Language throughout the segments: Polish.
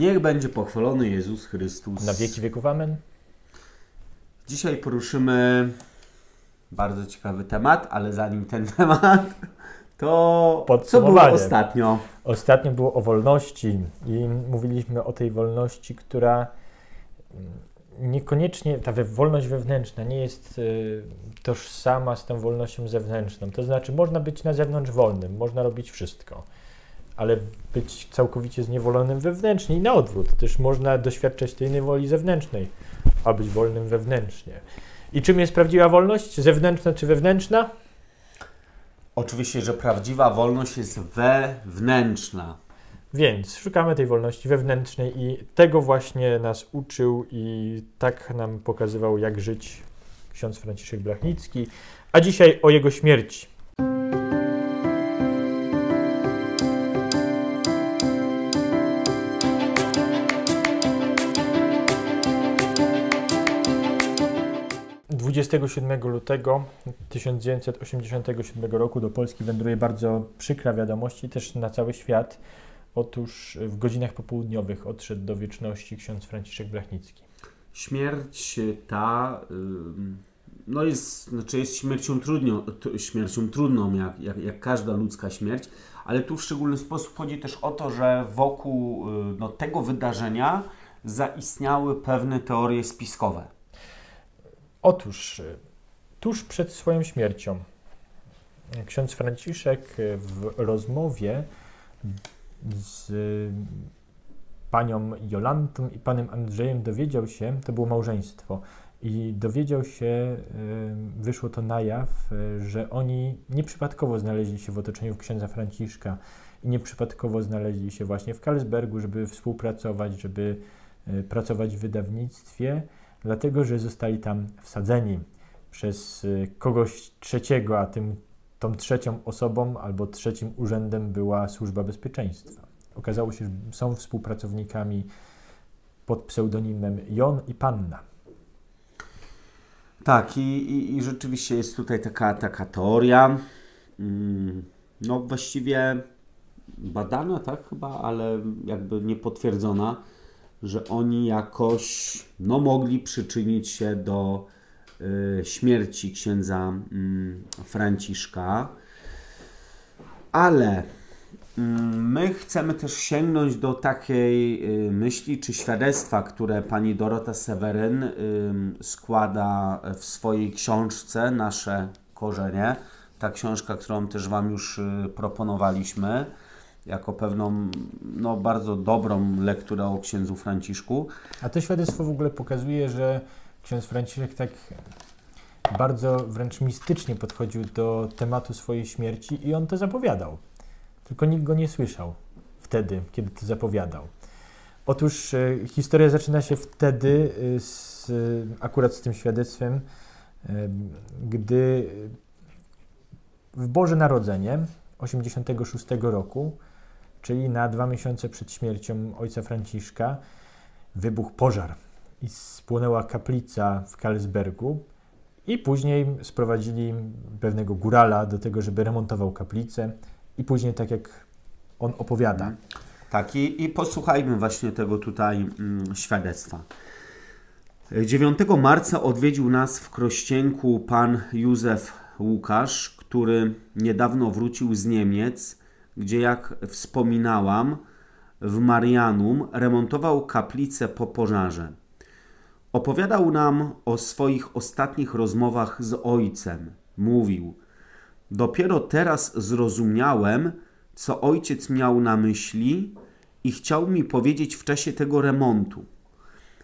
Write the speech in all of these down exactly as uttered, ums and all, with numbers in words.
Niech będzie pochwalony Jezus Chrystus. Na wieki wieków. Amen. Dzisiaj poruszymy bardzo ciekawy temat, ale zanim ten temat, to co było ostatnio? Ostatnio było o wolności i mówiliśmy o tej wolności, która niekoniecznie, ta wolność wewnętrzna nie jest tożsama z tą wolnością zewnętrzną. To znaczy można być na zewnątrz wolnym, można robić wszystko, ale być całkowicie zniewolonym wewnętrznie i na odwrót. Też można doświadczać tej niewoli zewnętrznej, a być wolnym wewnętrznie. I czym jest prawdziwa wolność? Zewnętrzna czy wewnętrzna? Oczywiście, że prawdziwa wolność jest wewnętrzna. Więc szukamy tej wolności wewnętrznej i tego właśnie nas uczył i tak nam pokazywał, jak żyć ksiądz Franciszek Blachnicki. A dzisiaj o jego śmierci. dwudziestego siódmego lutego tysiąc dziewięćset osiemdziesiątego siódmego roku do Polski wędruje bardzo przykra wiadomość i też na cały świat. Otóż w godzinach popołudniowych odszedł do wieczności ksiądz Franciszek Blachnicki. Śmierć ta no jest, znaczy jest śmiercią trudnią, śmiercią trudną, jak, jak, jak każda ludzka śmierć, ale tu w szczególny sposób chodzi też o to, że wokół no, tego wydarzenia zaistniały pewne teorie spiskowe. Otóż tuż przed swoją śmiercią ksiądz Franciszek w rozmowie z panią Jolantą i panem Andrzejem dowiedział się, to było małżeństwo, i dowiedział się, wyszło to na jaw, że oni nieprzypadkowo znaleźli się w otoczeniu księdza Franciszka i nieprzypadkowo znaleźli się właśnie w Carlsbergu, żeby współpracować, żeby pracować w wydawnictwie, dlatego że zostali tam wsadzeni przez kogoś trzeciego, a tym tą trzecią osobą albo trzecim urzędem była Służba Bezpieczeństwa. Okazało się, że są współpracownikami pod pseudonimem Jon i Panna. Tak, i, i, i rzeczywiście jest tutaj taka, taka teoria, no właściwie badana, tak chyba, ale jakby niepotwierdzona, że oni jakoś no, mogli przyczynić się do y, śmierci księdza y, Franciszka. Ale y, my chcemy też sięgnąć do takiej y, myśli czy świadectwa, które pani Dorota Seweryn y, składa w swojej książce Nasze korzenie. Ta książka, którą też wam już y, proponowaliśmy, jako pewną, no, bardzo dobrą lekturę o księdzu Franciszku. A to świadectwo w ogóle pokazuje, że ksiądz Franciszek tak bardzo wręcz mistycznie podchodził do tematu swojej śmierci i on to zapowiadał. Tylko nikt go nie słyszał wtedy, kiedy to zapowiadał. Otóż y, historia zaczyna się wtedy y, z, y, akurat z tym świadectwem, y, gdy w Boże Narodzenie osiemdziesiątego szóstego roku, czyli na dwa miesiące przed śmiercią ojca Franciszka, wybuchł pożar i spłonęła kaplica w Carlsbergu i później sprowadzili pewnego górala do tego, żeby remontował kaplicę i później tak jak on opowiada. Tak i, i posłuchajmy właśnie tego tutaj mm, świadectwa. dziewiątego marca odwiedził nas w Krościenku pan Józef Łukasz, który niedawno wrócił z Niemiec, gdzie jak wspominałam w Marianum remontował kaplicę po pożarze. Opowiadał nam o swoich ostatnich rozmowach z ojcem. Mówił: dopiero teraz zrozumiałem, co ojciec miał na myśli i chciał mi powiedzieć w czasie tego remontu.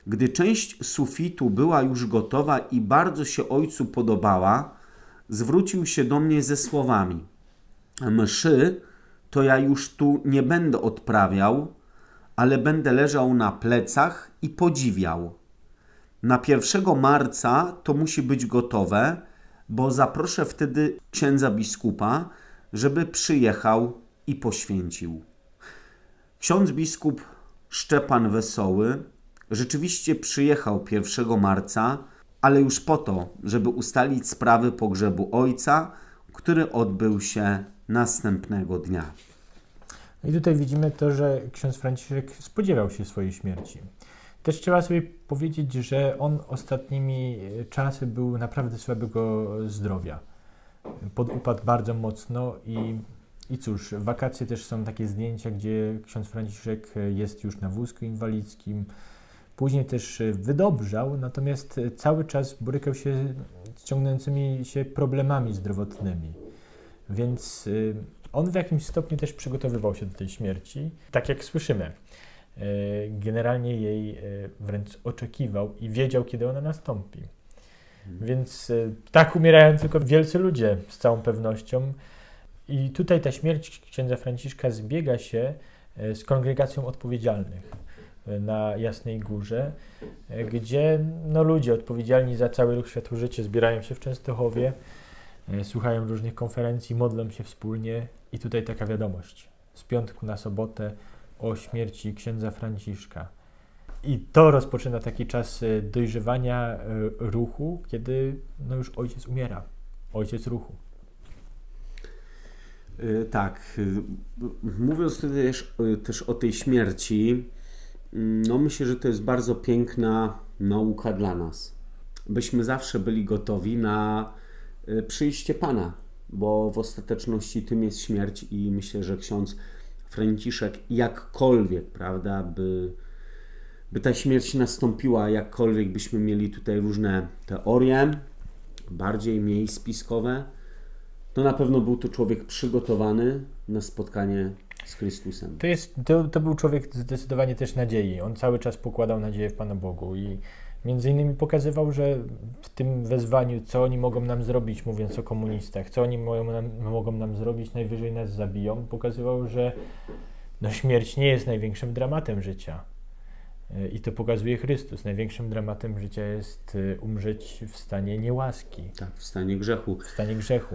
Gdy część sufitu była już gotowa i bardzo się ojcu podobała, zwrócił się do mnie ze słowami: mszy to ja już tu nie będę odprawiał, ale będę leżał na plecach i podziwiał. Na pierwszego marca to musi być gotowe, bo zaproszę wtedy księdza biskupa, żeby przyjechał i poświęcił. Ksiądz biskup Szczepan Wesoły rzeczywiście przyjechał pierwszego marca, ale już po to, żeby ustalić sprawy pogrzebu ojca, który odbył się następnego dnia. I tutaj widzimy to, że ksiądz Franciszek spodziewał się swojej śmierci. Też trzeba sobie powiedzieć, że on ostatnimi czasy był naprawdę słabego zdrowia. Podupadł bardzo mocno i, i cóż, w wakacje też są takie zdjęcia, gdzie ksiądz Franciszek jest już na wózku inwalidzkim. Później też wydobrzał, natomiast cały czas borykał się z ciągnącymi się problemami zdrowotnymi. Więc on w jakimś stopniu też przygotowywał się do tej śmierci. Tak jak słyszymy, generalnie jej wręcz oczekiwał i wiedział, kiedy ona nastąpi. Więc tak umierają tylko wielcy ludzie z całą pewnością. I tutaj ta śmierć księdza Franciszka zbiega się z kongregacją odpowiedzialnych na Jasnej Górze, gdzie no, ludzie odpowiedzialni za cały ruch Światło-Życie zbierają się w Częstochowie, słuchają różnych konferencji, modlą się wspólnie. I tutaj taka wiadomość z piątku na sobotę o śmierci księdza Franciszka. I to rozpoczyna taki czas dojrzewania ruchu, kiedy no już ojciec umiera, ojciec ruchu. Tak, mówiąc też, też o tej śmierci, no myślę, że to jest bardzo piękna nauka dla nas. Byśmy zawsze byli gotowi na przyjście Pana, bo w ostateczności tym jest śmierć i myślę, że ksiądz Franciszek jakkolwiek, prawda, by, by ta śmierć nastąpiła, jakkolwiek byśmy mieli tutaj różne teorie, bardziej mniej spiskowe, to na pewno był to człowiek przygotowany na spotkanie z Chrystusem. To, jest, to, to był człowiek zdecydowanie też nadziei. On cały czas pokładał nadzieję w Panu Bogu i między innymi pokazywał, że w tym wezwaniu, co oni mogą nam zrobić, mówiąc o komunistach, co oni mogą nam, mogą nam zrobić, najwyżej nas zabiją, pokazywał, że no, śmierć nie jest największym dramatem życia. I to pokazuje Chrystus. Największym dramatem życia jest umrzeć w stanie niełaski. Tak, w stanie grzechu. W stanie grzechu.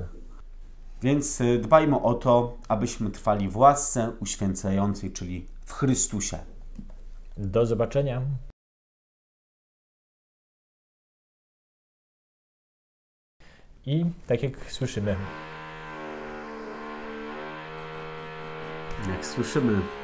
Więc dbajmy o to, abyśmy trwali w łasce uświęcającej, czyli w Chrystusie. Do zobaczenia. I tak jak słyszymy. Jak słyszymy.